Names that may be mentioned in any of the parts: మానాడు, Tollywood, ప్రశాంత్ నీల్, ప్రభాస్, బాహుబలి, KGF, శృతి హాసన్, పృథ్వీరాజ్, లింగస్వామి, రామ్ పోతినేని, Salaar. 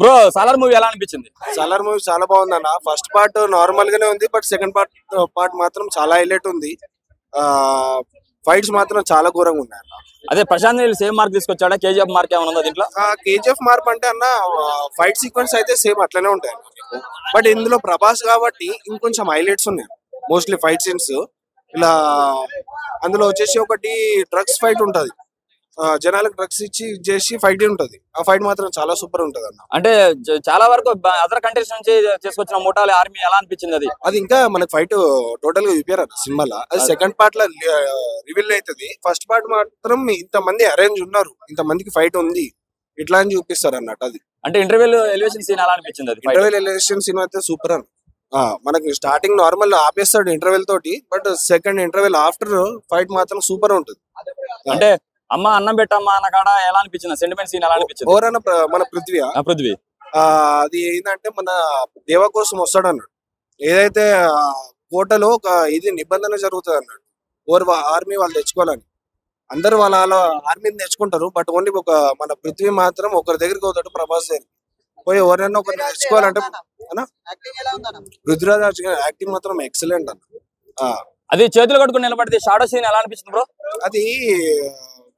Bro, Salaar movie ఎలా అనిపించింది? Salaar movie చాలా బాగుంది అన్న. ఫస్ట్ పార్ట్ నార్మల్ గానే ఉంది, బట్ సెకండ్ పార్ట్ మాత్రం చాలా హైలైట్ ఉంది. ఫైట్స్ మాత్రం చాలా ఘోరంగా ఉన్నాయి అన్న. అదే ప్రశాంత్ నీల్ సేమ్ మార్క్ తీసుకొచ్చాడా? KGF మార్క్ ఏమైనా ఉందా దీంట్లో? KGF మార్క్ అంటే అన్న ఫైట్ సీక్వెన్స్ అయితే సేమ్ అట్లనే ఉంటాయి, బట్ ఇందులో ప్రభాస్ కాబట్టి ఇంకొంచెం హైలైట్స్ ఉన్నాయి. మోస్ట్లీ ఫైట్ సీన్స్ ఇలా అందులో వచ్చేసి ఒకటి డ్రగ్స్ ఫైట్ ఉంటది, జనాలకు డ్రగ్స్ ఇచ్చి చేసి ఫైట్ ఉంటది. ఆ ఫైట్ మాత్రం చాలా సూపర్ ఉంటది అన్న. అంటే చాలా వరకు అదర్ కంట్రీస్ నుంచి తీసుకొచ్చిన మోటార్ ఆర్మీ ఎలా అనిపించింది? అది ఇంకా మనకి ఫైట్ టోటల్ గా చూపారు సినిమాలో. అది సెకండ్ పార్ట్ లో రివీల్ అవుతుంది. ఫస్ట్ పార్ట్ మాత్రం ఇంత మంది అరేంజ్ ఉన్నారు, ఇంత మందికి ఫైట్ ఉంది ఇట్లా అని చూపిస్తారు అన్నట్టు. అది అంటే ఇంటర్వెల్ ఎలివేషన్ సీన్ ఎలా అనిపించింది? అది ఇంటర్వెల్ ఎలివేషన్ సీన్ అయితే సూపర్ అన్న. మనకి స్టార్టింగ్ నార్మల్ ఆపేస్తాడు ఇంటర్వెల్ తోటి, but second interval after fight మాత్రం సూపర్ ఉంటుంది. అంటే అమ్మ అన్నం పెట్టమ్మా అన్న కాడ ఎలా అనిపించింది? సెంటిమెంట్ సీన్ ఎలా అనిపించింది? ఓవరాల్ మన పృథ్వీ అది ఏంటంటే మన దేవ కోసం వస్తాడు అన్నాడు. ఏదైతే కోటలో ఒక ఇది నిబంధన జరుగుతుంది అన్నాడు, ఓరు ఆర్మీ వాళ్ళు తెచ్చుకోవాలని. అందరు వాళ్ళ ఆర్మీని తెచ్చుకుంటారు, బట్ ఓన్లీ ఒక మన పృథ్వీ మాత్రం ఒకరి దగ్గరికి పోతాడు, ప్రభాస్ దగ్గర పోయి ఎవరైనా ఒకరు తెచ్చుకోవాలంటే. పృథ్వీరాజ్ యాక్టింగ్ మాత్రం ఎక్సలెంట్ అన్న. అది చేతులు కట్టుకుని నిలబడితే షాడో సీన్ ఎలా అనిపించింది బ్రో? అది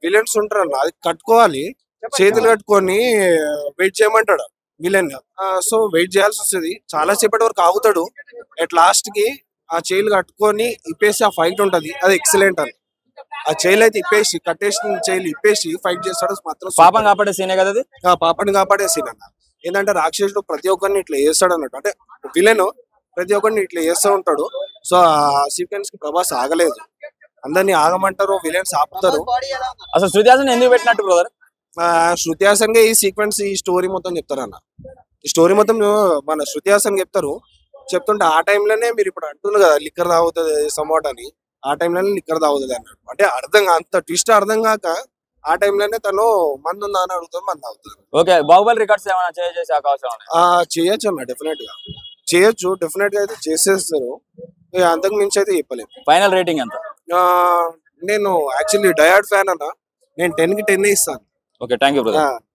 విలన్స్ ఉంటారు అన్న, అది కట్టుకోవాలి, చేతులు కట్టుకొని వెయిట్ చేయమంటాడు విలన్. సో వెయిట్ చేయాల్సి వస్తుంది, చాలా సేపటి వరకు ఆగుతాడు. అట్ లాస్ట్ కి ఆ చైలు కట్టుకొని ఇప్పేసి ఆ ఫైట్ ఉంటది, అది ఎక్సలెంట్ అన్న. ఆ చైలు అయితే ఇప్పేసి కట్టేసిన చైలు ఇప్పేసి ఫైట్ చేస్తాడు మాత్రం. పాపను కాపాడే సీనే కదా అది? పాపను కాపాడే సీన్ అన్న. ఏంటంటే రాక్షసుడు ప్రతి ఒక్కరిని ఇట్లా చేస్తాడు అన్నట్టు, అంటే విలన్ ప్రతి ఒక్కరిని ఇట్లా చేస్తూ ఉంటాడు. సో ఆ సీక్వెన్స్ కి ప్రభాస్ ఆగలేదు, అందరినీ ఆగమంటారు, విలన్స్ ఆపుతారు. అసలు శృతి హాసన్ ఎందుకు పెట్టినట్టు బ్రదర్? శృతి హాసన్ గా ఈ సీక్వెన్స్ ఈ స్టోరీ మొత్తం చెప్తారు అన్న. ఈ స్టోరీ మొత్తం మన శృతి హాసన్ చెప్తారు. చెప్తుంటే ఆ టైంలోనే మీరు ఇప్పుడు అంటున్నారు కదా లిక్కర్ తాగుతుంది సమ్వాట్ అని, ఆ టైంలోనే లిక్కర్ తాగుతుంది అన్నట్టు. అంటే అర్థం అంత ట్విస్ట్ అర్థం కాక ఆ టైంలోనే తను మందు ఉందా అని అడుగుతుంది, మందు అవుతుంది. ఓకే, బాహుబలి రికార్డ్స్ ఏమైనా చేసే అవకాశం? చేయొచ్చు అన్న, డెఫినెట్ గా చేయొచ్చు, డెఫినెట్ గా అయితే చేసేస్తారు. అంతకు మించి అయితే చెప్పలేదు. ఫైనల్ రేటింగ్ ఎంత? నేను యాక్చువల్లీ డయాడ్ ఫ్యాన్ అన్న, నేను 10కి 10 ఇస్తాను. Okay, thank you brother.